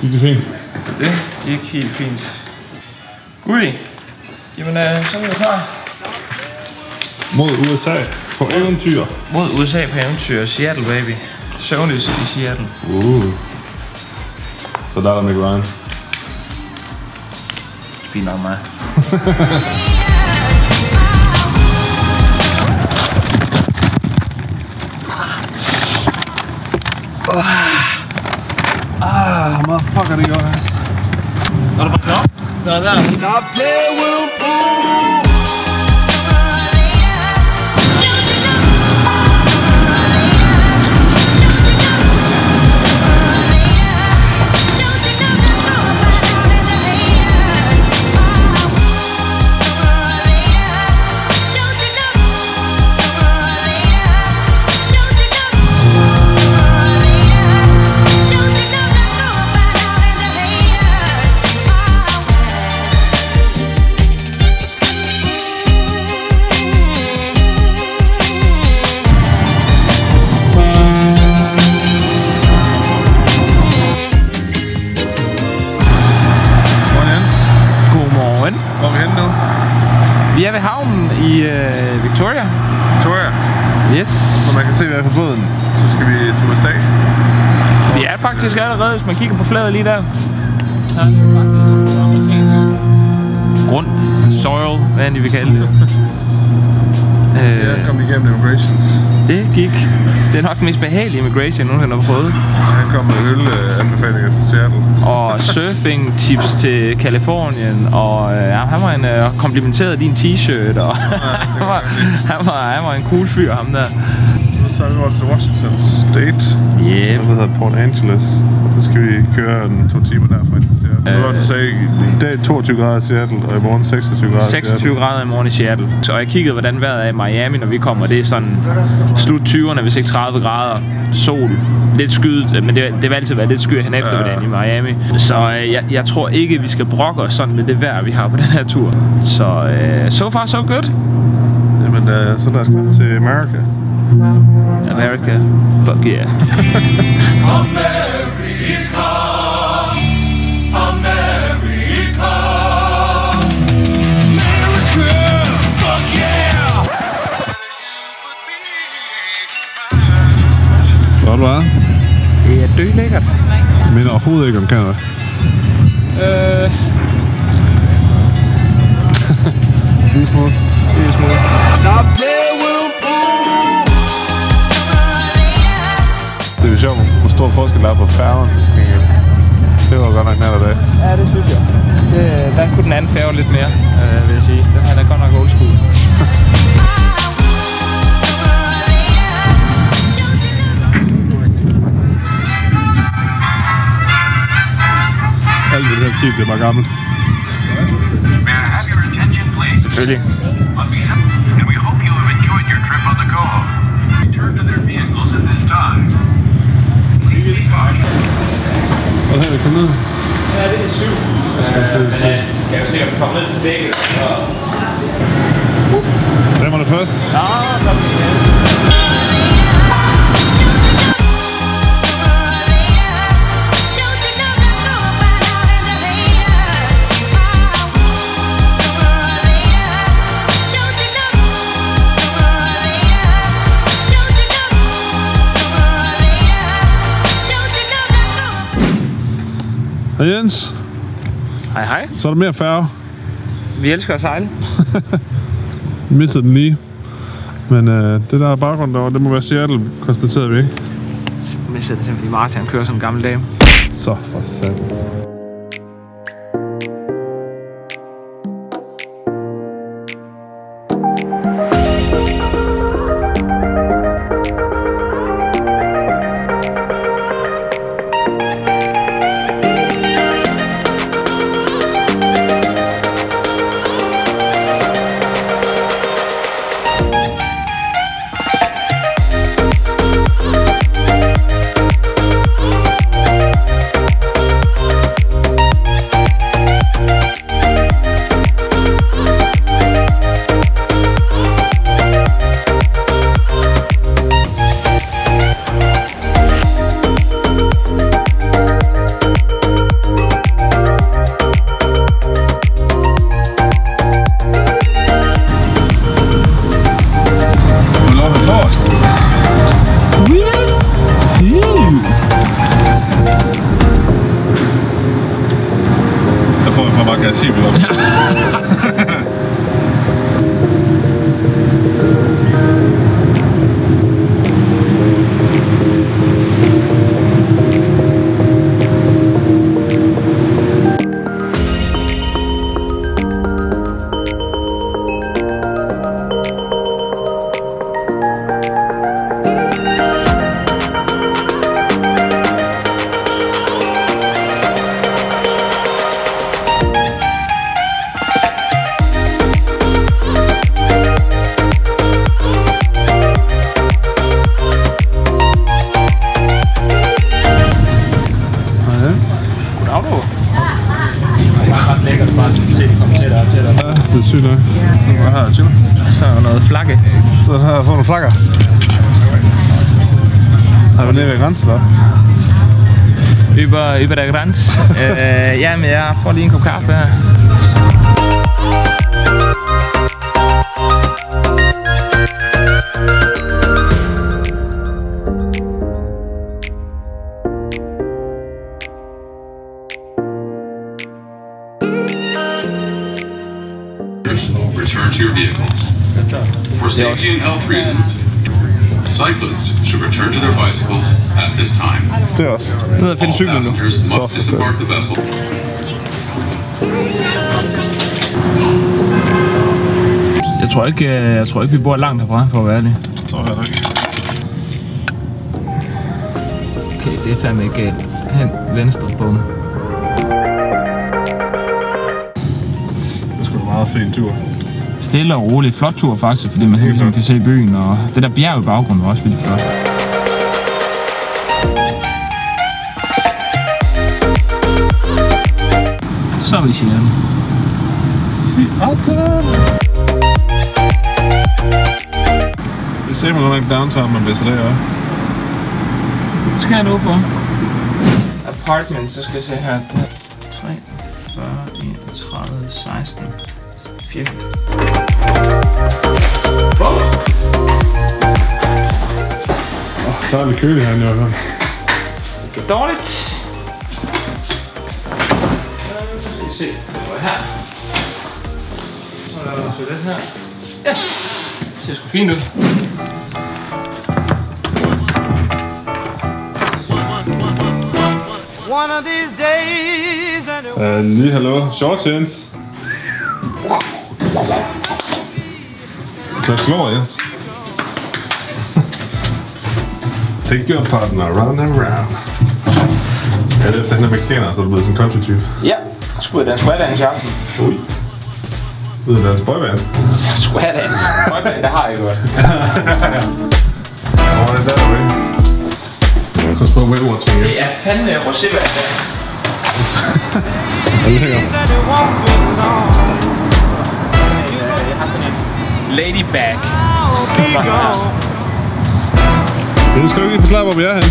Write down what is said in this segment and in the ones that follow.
Gik det fint? Det gik helt fint. Gudi. Jamen, så er vi klar. Mod USA på eventyr. Mod USA på eventyr. Seattle, baby. Søvnløs i Seattle. Så der er der McRyan. Spil nok mig. Motherfucker, det gør jeg. Er du bare knap? Nå, der er den. Vi er ved havnen i Victoria. Victoria? Yes. Så man kan se, vi er på båden. Så skal vi til USA. Vi er faktisk allerede, hvis man kigger på flaget lige der. Grund. Soil. Hvad end vi kalder det. Jeg kom igennem immigrations. Det gik. Det er nok den mest behagelige immigration, nogen har prøvet. Han kom med øl-anbefalinger til Seattle. Og surfing-tips til Kalifornien. Og han var en komplimenterede din t-shirt. Og han var en cool fyr, ham der. Så er vi over til Washington State. Yep. Så hedder Port Angeles. Så skal vi køre 2 timer derfra. Nu var du sagde, i dag 22 grader i Seattle, og i morgen 26 grader i Seattle. 26 grader i morgen i Seattle. Så jeg kiggede, hvordan vejret er i Miami, når vi kommer. Det er sådan slut 20'erne, hvis ikke 30 grader. Sol. Lidt skyet, men det vil altid være lidt skyet hen eftermiddagen i Miami. Så jeg tror ikke, vi skal brokke os sådan med det vejr, vi har på den her tur. Så so far so good. Jamen, så lad os komme til America. America, fuck yeah. America, America, America, fuck yeah. Hvor du er? Det er dødlækkert. Jeg minder overhovedet ikke om Canada. Lige smule. Lige smule. Stop playing with me. Det er jo sjovt, hvor stor forskel der er på færgen. Det var godt nok nat og dag. Ja, det synes jeg. Der kunne den anden færge lidt mere, vil jeg sige. Den her er godt nok old school. Alt ved det her skib, det er bare gammelt. Selvfølgelig. And we hope you have enjoyed your trip on the Coho. Return to their vehicles at this time. Hvad er det kommet ned? Ja, det er 7. Kan vi se, om vi kommer ned til dækket? Hvem var det først? Ja, der er hej Jens. Hej hej. Så er der mere færge. Vi elsker at sejle. Misser den lige. Men det der baggrund derovre, det må være Seattle, konstaterede vi ikke. Misser det simpelthen, fordi Martin kører som en gammel dame. Så for satan. 120. Så er noget flakke. Så er der nogle flakker. Har du nede ved grænsen, eller? Über der Grenze. Jamen, jeg får lige en kop kaffe her. Return to your vehicles. That's us. For safety and health reasons, cyclists should return to their bicycles at this time. All passengers must disembark the vessel. Jeg tror ikke vi bor langt herfra, for at være ærlig. Okay, det er fandme ikke galt. Hen venstre bum. Meget fin tur. Stille og rolig. Flot tur faktisk, fordi man hele tiden kan se byen, og det der bjerg i baggrunden var også vildt flot. Så er vi i Seattle. Det ser man godt nok downtown, man bliver så der, hva'? Hvad skal jeg nu for? Apartment, så skal jeg se her. 3, 4, 31, 16. Wow. Der er lidt køligt herinde i hvert fald. Det er dårligt. Så skal vi se, hvor er her. Så er der toilet her. Ja, det ser sgu fint ud. Lige hallo, shorts Jens. That's glorious. Take your partner round and round. Ja, det er efter hende mexikaner, så er du blevet sådan en country-type. Ja, skulle danse square-dance i aften. Ui. Skulle jeg danse boyband? Square-dance. Boyband, det har jeg godt. Hvor er det der, du ikke? Jeg kan stå med ord, tror jeg. Det er fandme rosévand. Det er lækkert. Ladybag. Nu skal du ikke forklare, hvor vi er henne.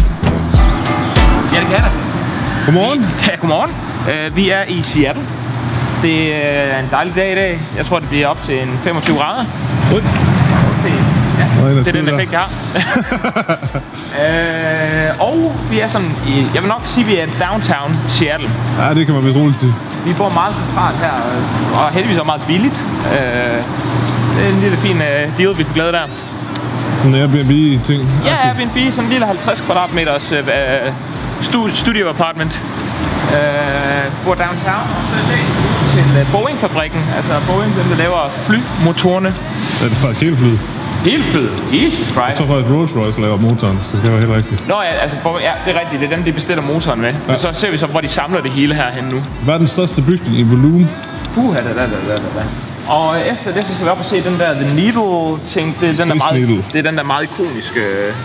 Ja, det kan jeg da. Godmorgen. Ja, godmorgen. Vi er i Seattle. Det er en dejlig dag i dag. Jeg tror, det bliver op til en 25 grader. Ui. Det er den effekt, jeg har. Og vi er sådan i, jeg vil nok sige, vi er downtown Seattle. Ja, det kan man blive roligt til. Vi bor meget centralt her, og heldigvis er meget billigt. Det er en lille fin deal, vi får glade der. Sådan en Airbnb-ting? Ja, Airbnb, sådan en lille 50 kvadratmeters studio-apartment. Bor downtown, og så er det til Boeing-fabrikken. Altså Boeing, dem der laver flymotorerne. Ja, det er faktisk hele flyet. Hele flyet? Jesus Christ. Jeg tror faktisk Rolls-Royce laver motoren, så det var helt rigtigt. Nå ja, altså Boeing, ja, det er rigtigt. Det er dem, de bestiller motoren med. Ja. Og så ser vi så, hvor de samler det hele herhen nu. Hvad er den største bygning i volumen? Og efter det, så skal vi op og se den der The Needle-ting. Det er den der meget ikoniske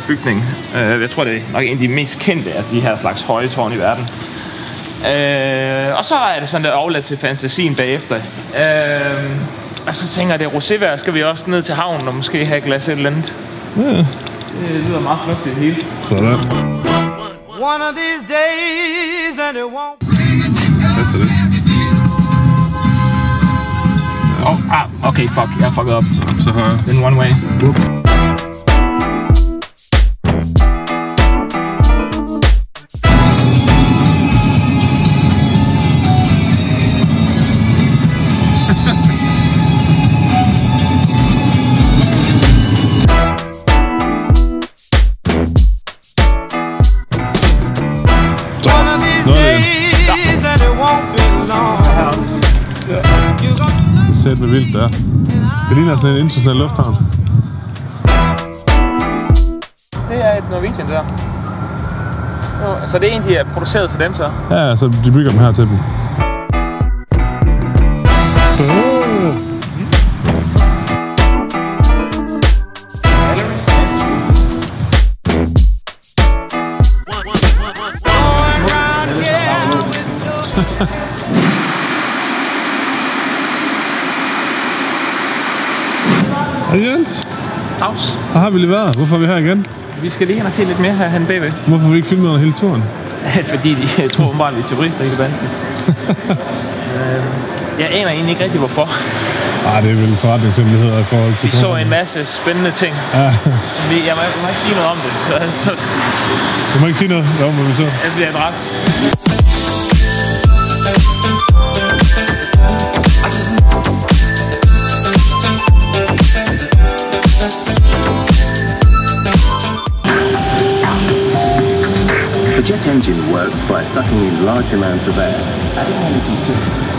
bygning. Jeg tror, det er nok en af de mest kendte af de her slags høje tårne i verden. Og så er det sådan der overladt til fantasien bagefter. Og så tænker jeg, det er rosévejr, skal vi også ned til havnen og måske have et glas et eller andet. Ja. Det lyder meget fornuftigt hele. Sådan. Hvad så det? Okay, fuck. Jeg fucked op. Så her. In one way. Whoop. Det er vildt der. Det ligner sådan en international lufthavn. Det er et Norwegian der. Så det er egentlig produceret til dem så? Ja, så de bygger dem her til dem. Er det Jens? Dags. Og har vi lige været? Hvorfor er vi her igen? Vi skal lige ind og se lidt mere her han bagved. Hvorfor har vi ikke filmet under hele turen? Fordi de tror åbenbart, vi er turister i banden. Jeg aner egentlig ikke rigtig hvorfor. Ej, det er vel forretningshemmeligheder i forhold til... Vi så en masse spændende ting. Ja. Jeg må ikke sige noget om det. Altså. Du må ikke sige noget om, hvad vi så? Jeg bliver dræbt. The jet engine works by sucking in large amounts of air.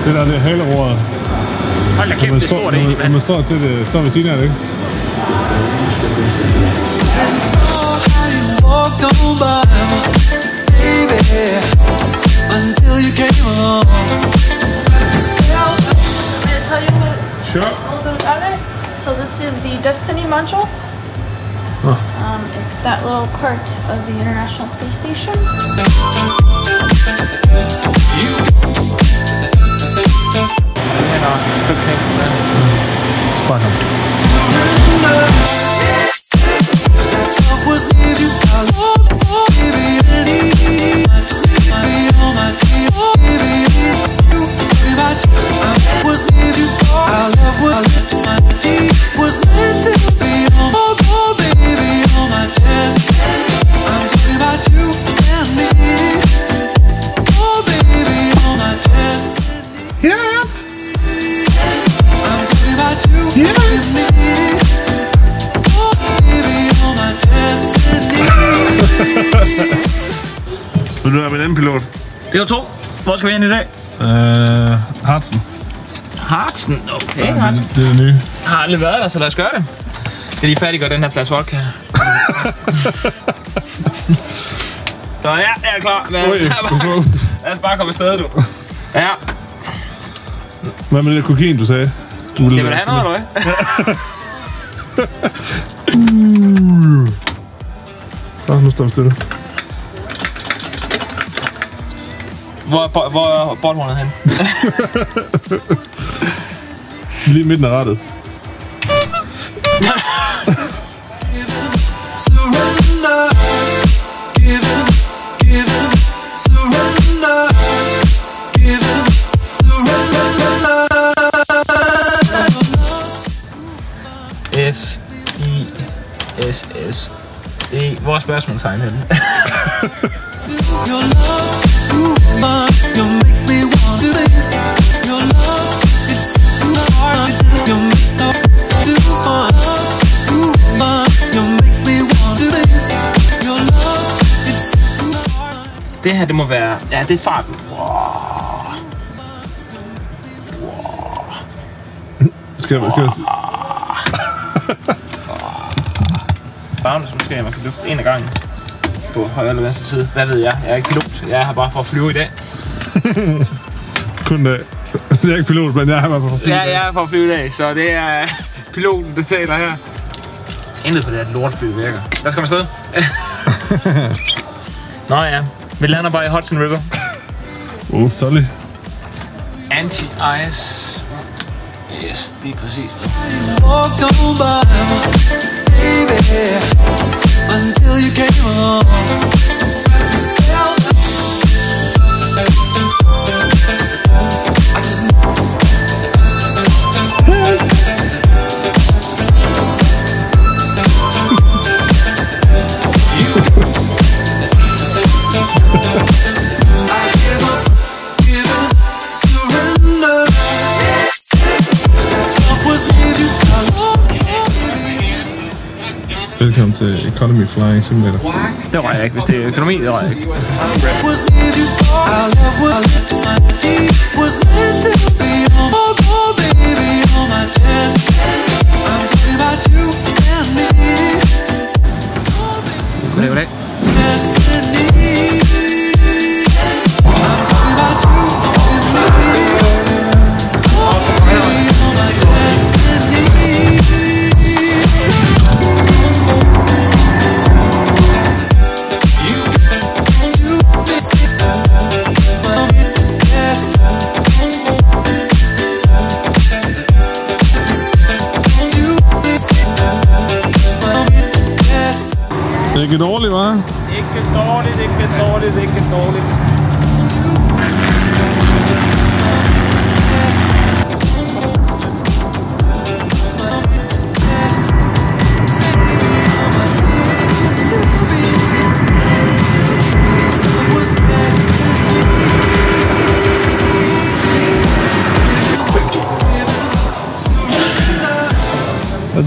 Det der, det er haleroret. Hold da kæft, det er stort egentlig, mand. Man står ved siden af det, ikke? Sure. So this is the Destiny Mantra. Huh. It's that little part of the International Space Station. Spot on. Vil du have min anden pilot? Det var to. Hvor skal vi hen i dag? Hudson. Hudson? Okay, ja, Hudson. Det er det nye. Har aldrig været der, så lad os gøre det. Jeg skal lige færdiggøre den her flaske vodka. Så ja, jeg er klar. Lad os bare komme afsted, du. Ja. Hvad med det kokain, du sagde? Du det vil have noget, eller hvad? Så, nu står vi stille. Hvor er bordhornet henne? Lige midten af rattet. F-I-S-S-E. Hvor er spørgsmålstegn henne? Det her, det må være... Ja, det er farten. Wow. Skal jeg... Bounce måske, at man kan løfte en af gangen. På højre eller venstre side. Hvad ved jeg? Jeg er ikke pilot. Jeg er her bare for at flyve i dag. Kun dag. Jeg er ikke pilot, men jeg er her bare for at flyve i dag. Ja, jeg er for at flyve i dag, så det er piloten, der taler her. Intet for det, at lortfly virker. Lad os komme afsted. Nå ja, vi lander bare i Hudson River. Sorry. Anti-ice. Yes, det er præcis. Velkommen til Economy Flying Simulator. Det rører jeg ikke, hvis det er økonomi, det rører jeg ikke. Goddag, goddag. Ikke dårligt, hva'? Ikke dårligt, ikke dårligt, ikke dårligt.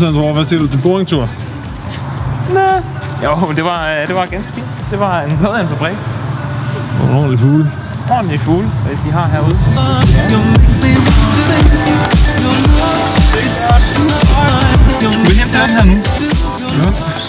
Jens Rohr, hvad siger du til Boeing-tur? Næh. Jo, det var ganske fint. Det var en noget af en fabrik. Og en ordentlig fugle. Ordentlig fugle, de har herude. Ja. Vi er hjem til den her nu. Ja.